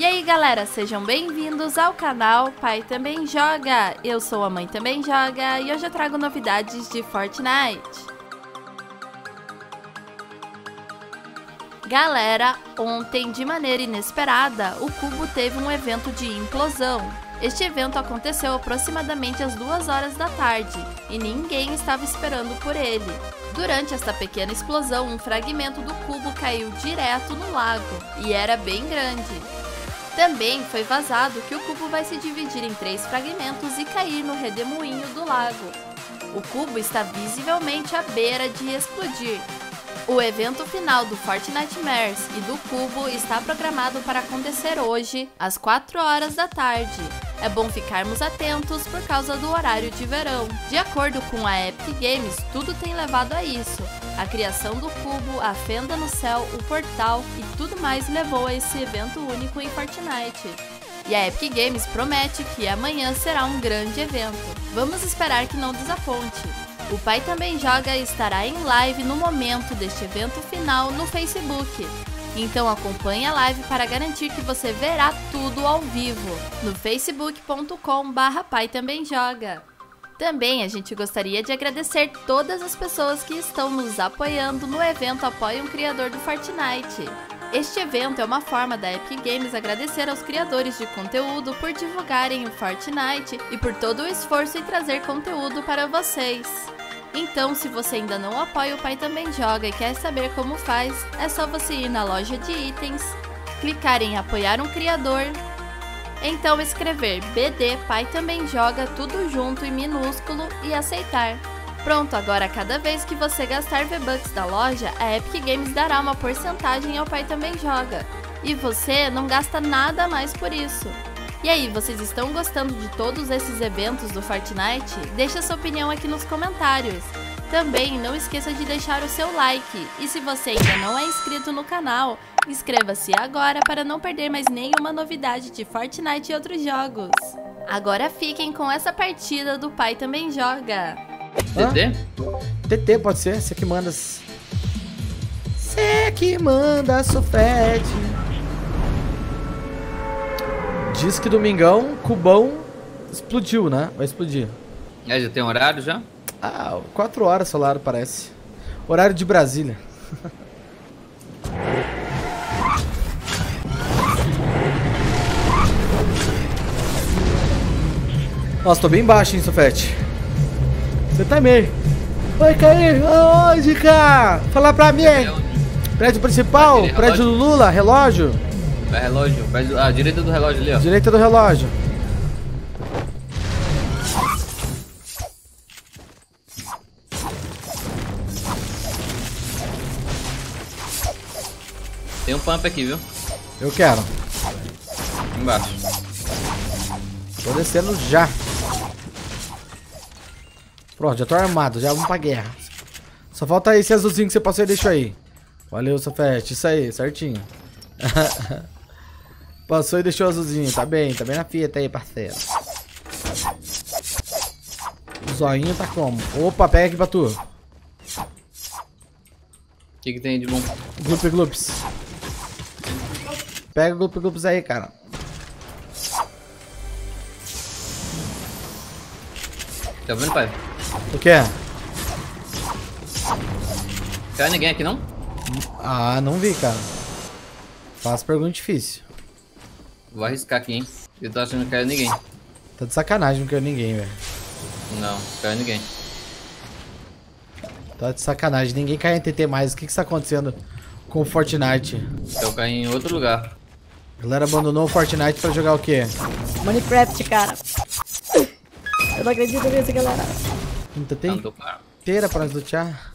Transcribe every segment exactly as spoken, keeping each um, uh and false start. E aí galera, sejam bem-vindos ao canal Pai Também Joga. Eu sou a Mãe Também Joga e hoje eu trago novidades de Fortnite. Galera, ontem de maneira inesperada, o Cubo teve um evento de implosão. Este evento aconteceu aproximadamente às duas horas da tarde e ninguém estava esperando por ele. Durante esta pequena explosão, um fragmento do cubo caiu direto no lago e era bem grande. Também foi vazado que o cubo vai se dividir em três fragmentos e cair no redemoinho do lago. O cubo está visivelmente à beira de explodir. O evento final do Fortnite Mares e do Cubo está programado para acontecer hoje, às quatro horas da tarde. É bom ficarmos atentos por causa do horário de verão. De acordo com a Epic Games, tudo tem levado a isso. A criação do Cubo, a fenda no céu, o portal e tudo mais levou a esse evento único em Fortnite. E a Epic Games promete que amanhã será um grande evento. Vamos esperar que não desaponte. O Pai Também Joga estará em live no momento deste evento final no Facebook. Então acompanhe a live para garantir que você verá tudo ao vivo no facebook ponto com barra pai também joga. Também a gente gostaria de agradecer todas as pessoas que estão nos apoiando no evento Apoie um Criador do Fortnite. Este evento é uma forma da Epic Games agradecer aos criadores de conteúdo por divulgarem o Fortnite e por todo o esforço em trazer conteúdo para vocês. Então, se você ainda não apoia o Pai Também Joga e quer saber como faz, é só você ir na loja de itens, clicar em apoiar um criador, então escrever B D Pai Também Joga tudo junto e minúsculo e aceitar. Pronto, agora cada vez que você gastar V-Bucks da loja, a Epic Games dará uma porcentagem ao Pai Também Joga. E você não gasta nada mais por isso. E aí, vocês estão gostando de todos esses eventos do Fortnite? Deixa sua opinião aqui nos comentários. Também não esqueça de deixar o seu like. E se você ainda não é inscrito no canal, inscreva-se agora para não perder mais nenhuma novidade de Fortnite e outros jogos. Agora fiquem com essa partida do Pai Também Joga. T T? Ah, T T pode ser, você que manda. Você que manda, Sufete. Diz que domingão, Cubão explodiu, né? Vai explodir. É, já tem horário já? Ah, quatro horas solar parece. Horário de Brasília. Nossa, tô bem baixo, hein, Sufete. Você também. Vai cair aonde, cara? Fala pra mim. Prédio principal, prédio do Lula, relógio. É relógio, prédio, a direita do relógio ali, ó. Direita do relógio. Tem um pump aqui, viu? Eu quero. Embaixo. Tô descendo já. Pronto, já tô armado, já vamos pra guerra. Só falta esse azulzinho que você passou e deixou aí. Valeu, Sofete, isso aí, certinho. Passou e deixou o azulzinho, tá bem, tá bem na fita aí, parceiro. O zoinho tá como? Opa, pega aqui pra tu. O que que tem de bom? Gloop Gloops. Pega o Gloop Gloops aí, cara. Tá vendo, pai? O que é? Caiu ninguém aqui, não? Ah, não vi, cara. Faz pergunta difícil. Vou arriscar aqui, hein? Eu tô achando que caiu ninguém. Tá de sacanagem, não caiu ninguém, velho. Não, caiu ninguém. Tá de sacanagem, ninguém caiu em T T mais. O que que tá acontecendo com o Fortnite? Eu caí em outro lugar. A galera abandonou o Fortnite pra jogar o quê? Minecraft, cara. Eu não acredito nisso, galera. Então tem teira pra nos lutear.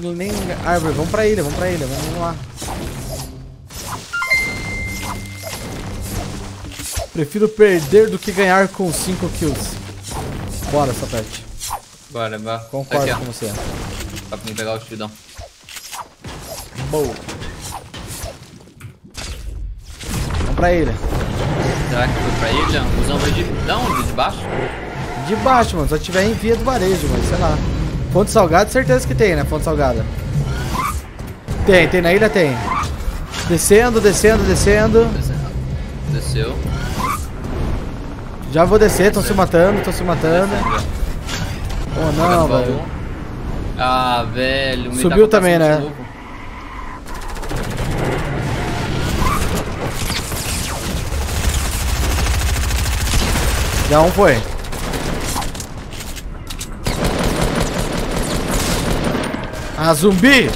Nem, nem árvore, vamos pra ilha, vamos pra ilha, vamos lá. Prefiro perder do que ganhar com cinco kills. Bora, Sapete. Bora, bora. Concordo aqui, com você. Dá pra mim pegar o estilão. Boa. Vamos pra ilha. Será que foi pra ilha? O busão veio de... de onde? De baixo? De baixo, mano. Só tiver em via do varejo, mano. Sei lá. Fonte salgada, certeza que tem, né? Fonte salgada. Tem, tem na ilha, tem. Descendo, descendo, descendo. Desceu. Já vou descer, estão se matando, estão se matando. Oh não, velho. Ah, velho. Subiu também, né? Já um foi. Ah, zumbi!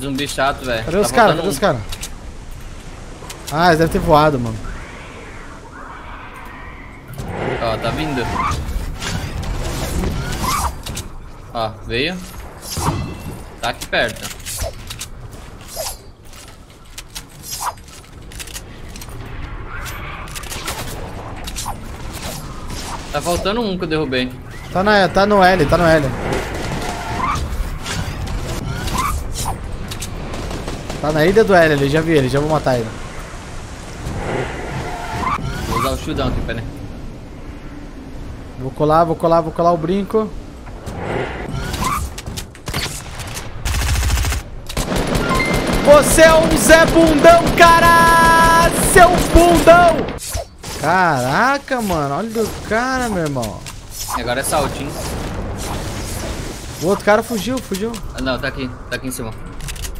Zumbi chato, velho. Cadê os caras? Cadê os caras? Ah, eles devem ter voado, mano. Ó, tá vindo. Ó, veio. Tá aqui perto. Tá faltando um que eu derrubei. Tá, na, tá no L, tá no L. Tá na ilha do L ali, já vi ele, já vou matar ele. Vou usar o shieldão aqui, pera aí. Vou colar, vou colar, vou colar o brinco. Você é um Zé Bundão, cara! Seu bundão! Caraca, mano, olha do cara, meu irmão. Agora é saltinho. O outro cara fugiu, fugiu. Ah, não, tá aqui, tá aqui em cima.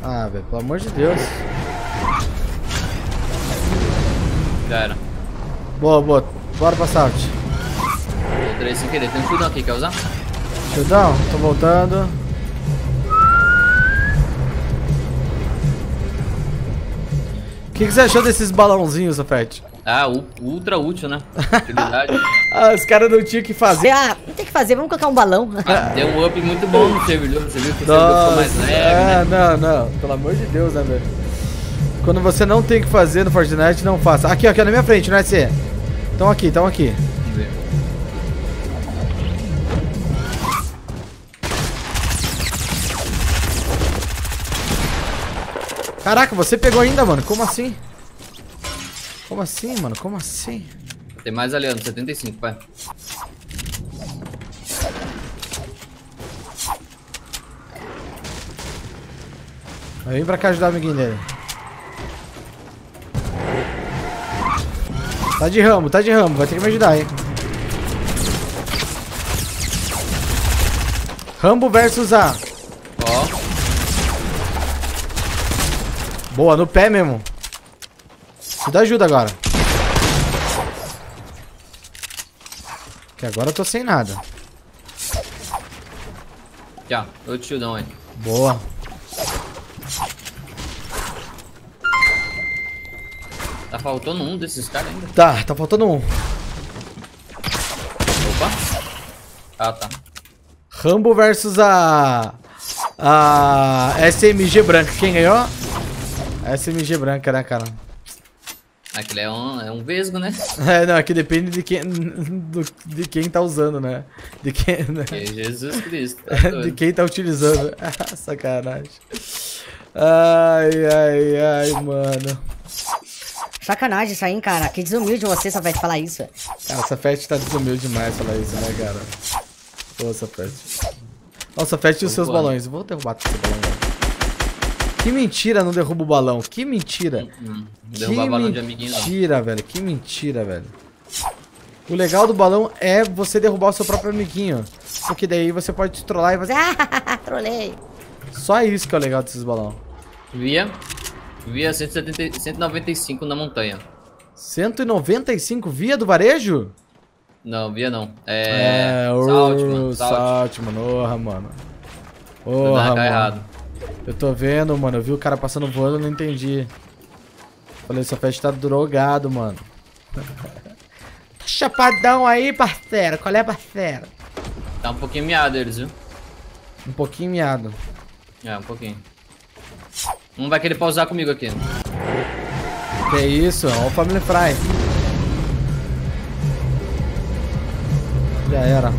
Ah, velho, pelo amor de Deus. Já era. Boa, boa. Bora pra salt. Encontrei sem querer. Tem um shieldão aqui, quer usar? Shieldão? Tô voltando. O que, que você achou desses balãozinhos, Afete? Ah, ultra útil, né? Utilidade. Ah, os caras não tinham o que fazer. Ah, não tem o que fazer, vamos colocar um balão. Ah, deu um up muito bom no servidor, você viu que o servidor ficou mais leve, ah, né? Não, não, pelo amor de Deus, né, velho? Quando você não tem o que fazer no Fortnite, não faça. Aqui, ó, aqui na minha frente, não é assim? Estão aqui, estão aqui. Vamos ver. Caraca, você pegou ainda, mano, como assim? Como assim, mano? Como assim? Tem mais ali, no setenta e cinco, pai. Vai vir pra cá ajudar o amiguinho dele. Tá de ramo, tá de ramo. Vai ter que me ajudar, hein? Rambo versus A. Ó. Boa, no pé mesmo. Te dá ajuda agora. Que agora eu tô sem nada. Já, outro shieldão aí. Boa. Tá faltando um desses caras ainda? Tá, tá faltando um. Opa. Ah, tá. Rambo versus a... A... S M G branca. Quem ganhou? S M G branca, né, cara? Aquele é um, é um vesgo, né? É, não, aqui depende de quem, do, de quem tá usando, né? De quem, né? É Jesus Cristo. Tá de quem tá utilizando. Ah, sacanagem. Ai, ai, ai, mano. Sacanagem isso aí, cara. Que desumilde você, Safete, falar isso. Cara, o Safete tá desumilde demais falar isso, né, cara? Pô, Safete. Ó, Safete e os seus voando. Balões. Vou derrubar esse balão. Que mentira, não derruba o balão. Que mentira. Hum, derrubar balão de amiguinho. Mentira, velho. Que mentira, velho. O legal do balão é você derrubar o seu próprio amiguinho. Porque daí você pode te trollar e fazer. Ah, trolei. Só isso que é o legal desses balão. Via. Via cento e setenta, cento e noventa e cinco na montanha. cento e noventa e cinco via do varejo? Não, via não. É. é salte, mano. Salte, mano. Orra, mano. Orra, mano. Errado. Eu tô vendo, mano. Eu vi o cara passando voando, eu não entendi. Falei, essa festa tá drogado, mano. Tá chapadão aí, parceiro. Qual é, parceiro? Tá um pouquinho miado eles, viu? Um pouquinho miado. É, um pouquinho. Um vai querer pausar comigo aqui. Que isso? Olha o Family Fry. Já era.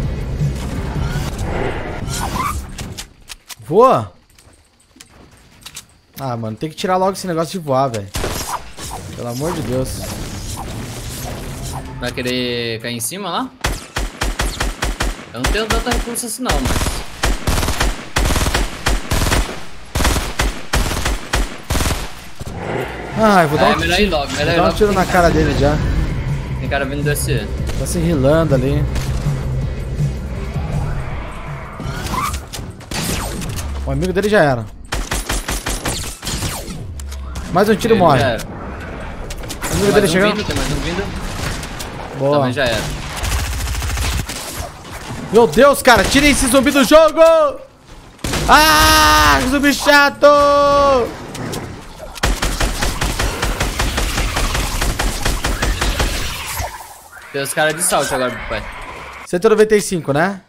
Voa! Ah, mano, tem que tirar logo esse negócio de voar, velho. Pelo amor de Deus. Vai querer cair em cima lá? Eu não tenho tanta recurso assim não, mas... Ah, eu vou dar é, um, tiro, logo, vou dar um logo, tiro na cara, cara dele já. Tem cara vindo descer. Tá se rilando ali. O amigo dele já era. Mais um tiro ele morre. O amigo dele um chegou. Vindo, tem mais um vindo. Boa. Também já era. Meu Deus, cara, tirem esse zumbi do jogo! Ah, zumbi chato! Tem os caras de salt agora, pai. cento e noventa e cinco, né?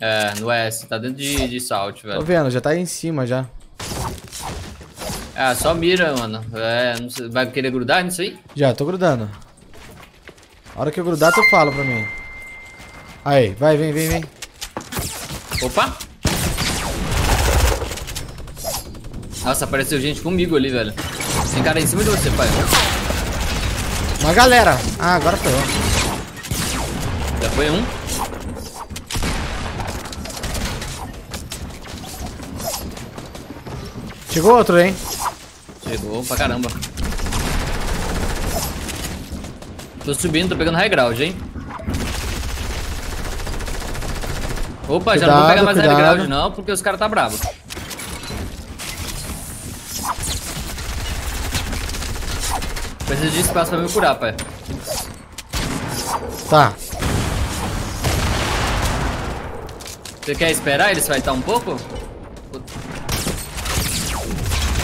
É, no S. Tá dentro de, de salt, velho. Tô vendo, já tá aí em cima, já. Ah, só mira, mano. É, não sei, vai querer grudar nisso aí? Já, tô grudando. A hora que eu grudar, tu fala pra mim. Aí, vai, vem, vem, vem. Opa! Nossa, apareceu gente comigo ali, velho. Tem cara em cima de você, pai. Uma galera. Ah, agora foi eu. Já foi um. Chegou outro, hein? Chegou pra caramba. Tô subindo, tô pegando high ground, hein? Opa, cuidado, já não vou pegar mais cuidado. High ground não, porque os caras tá bravos. Preciso de espaço pra me curar, pai. Tá. Você quer esperar eles fightar um pouco?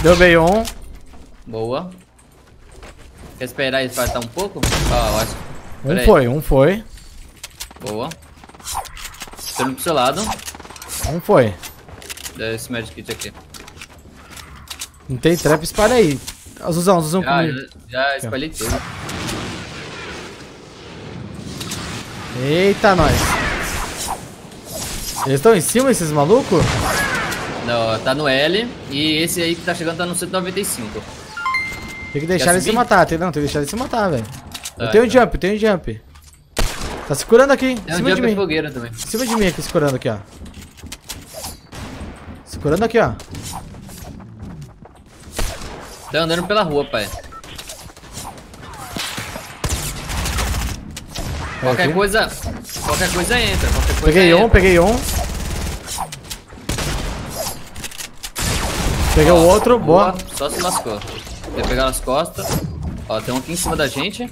Deu meio um. Boa. Quer esperar eles fightar um pouco? Ah, ótimo. Pera um aí. Foi, um foi. Boa. Tô indo pro seu lado. Um foi. Dá esse magic kit aqui. Não tem trap, espalha aí. Azuzão, Azuzão comigo. Já, já espalhei tudo. Eita, nós. Eles estão em cima, esses malucos? Não, tá no L. E esse aí que tá chegando tá no cento e noventa e cinco. Tem que deixar ele se matar, tem, não, tem que deixar ele se matar, velho. Ah, eu tenho então. um jump, eu tenho um jump. Tá se curando aqui, tem em cima um jump de mim. Fogueira também. Em cima de mim aqui, se curando aqui, ó. Se curando aqui, ó. Tá andando pela rua, pai. Qualquer aqui. coisa... Qualquer coisa entra, qualquer coisa Peguei entra. um, peguei um. Peguei o outro, boa. boa. Só se lascou. Tem que pegar nas costas. Ó, tem um aqui em cima da gente.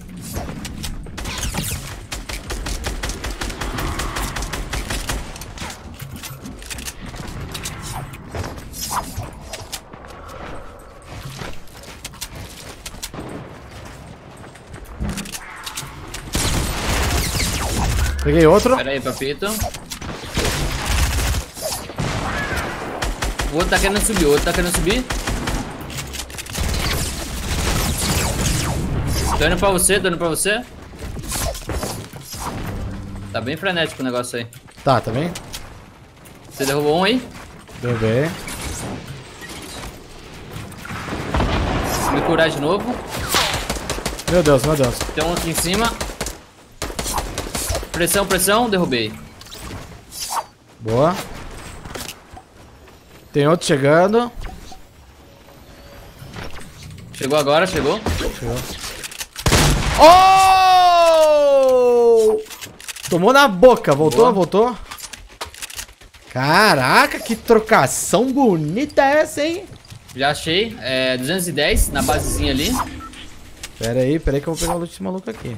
Peguei outro. Pera aí, papito. O outro tá querendo subir, o outro tá querendo subir. Tô indo pra você, tô indo pra você. Tá bem frenético o negócio aí. Tá, tá bem. Você derrubou um aí? Derrubei. Me curar de novo. Meu Deus, meu Deus. Tem um aqui em cima. Pressão, pressão, derrubei. Boa. Tem outro chegando. Chegou agora, chegou. Chegou. Oh! Tomou na boca, voltou, Boa. voltou. Caraca, que trocação bonita essa, hein? Já achei, é duzentos e dez na basezinha ali. Pera aí, pera aí que eu vou pegar o loot desse maluco aqui.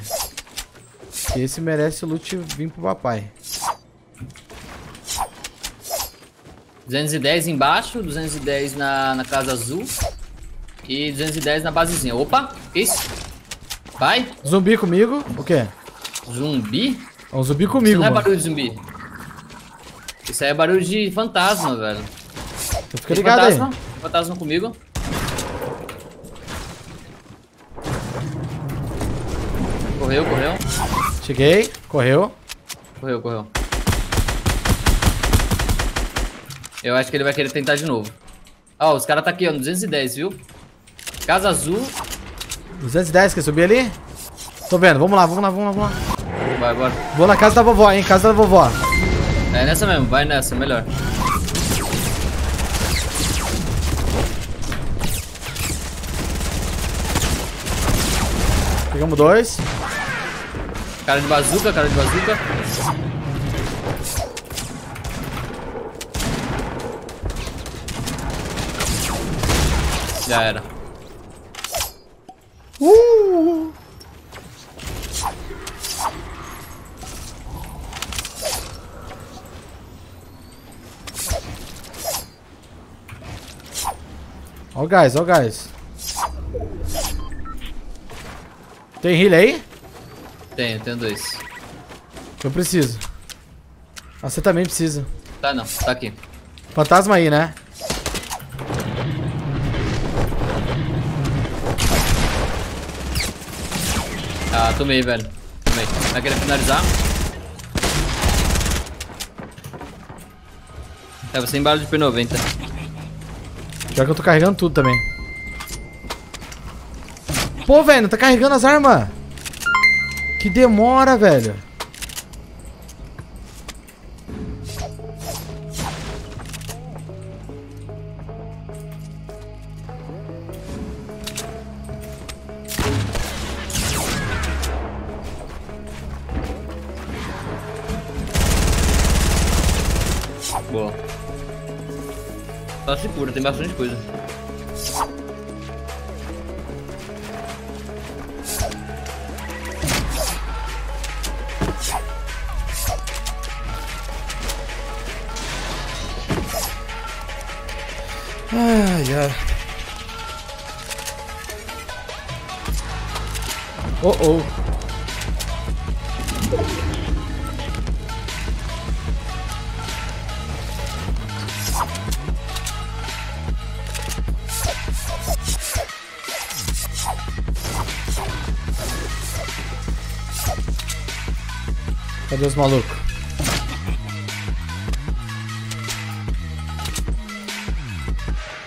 Esse merece o loot vir pro papai. duzentos e dez embaixo, duzentos e dez na, na casa azul. E duzentos e dez na basezinha. Opa, isso. Vai. Zumbi comigo. O quê? Zumbi? É um zumbi comigo. Isso não é barulho de zumbi. Isso aí é barulho de fantasma, velho. Eu fico ligado fantasma? aí. Fantasma comigo. Correu, correu. Cheguei, correu. Correu, correu. Eu acho que ele vai querer tentar de novo. Ó, oh, os caras tá aqui, ó, duzentos e dez, viu? Casa azul. duzentos e dez, quer subir ali? Tô vendo, vamos lá, vamos lá, vamos lá, vamos lá. Vai, bora. Vou na casa da vovó, hein, casa da vovó. É nessa mesmo, vai nessa, melhor. Pegamos dois. Cara de bazuca, cara de bazuca. Já era. Uh! Ó o gás, ó o gás. Tem heal aí? Tenho, tenho dois. Eu preciso. Ah, você também precisa. Tá não, tá aqui. Fantasma aí, né? Ah, tomei, velho. Tomei. Vai querer finalizar? É, você embala de P noventa. Pior que eu tô carregando tudo também. Pô, velho, tá carregando as armas. Que demora, velho. Boa. Tá segura, tem bastante coisa. Ai, ai. Oh, oh. Cadê os malucos?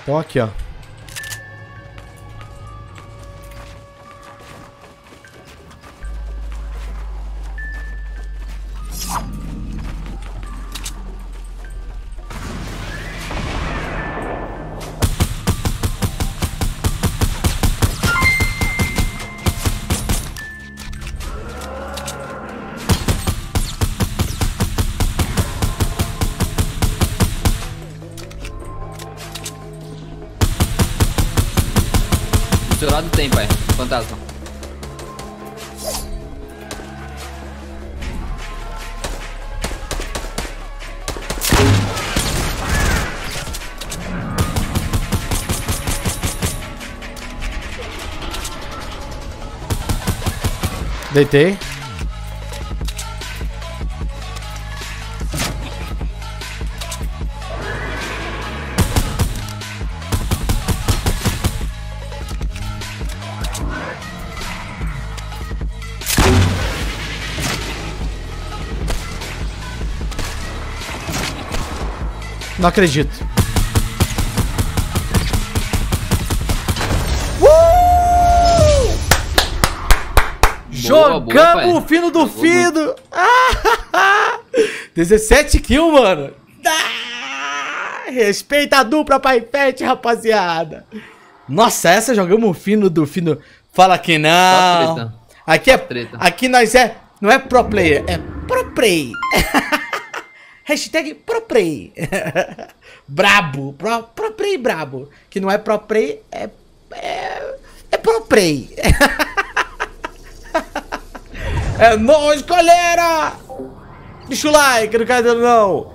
Então aqui, ó. Do seu lado tem, pai. Fantasma. Deitei. Não acredito. Uh! Jogamos o fino do fino. dezessete kills, mano. Ah! Respeita a dupla Pai Pet, rapaziada. Nossa, essa jogamos o fino do fino. Fala que não. Aqui é treta. Aqui nós é. Não é pro player, é pro play. Hashtag ProPlay. Brabo. Pro, ProPlay brabo. Que não é ProPlay, é... É, é ProPlay. É nóis, galera! Deixa o like, não cai não.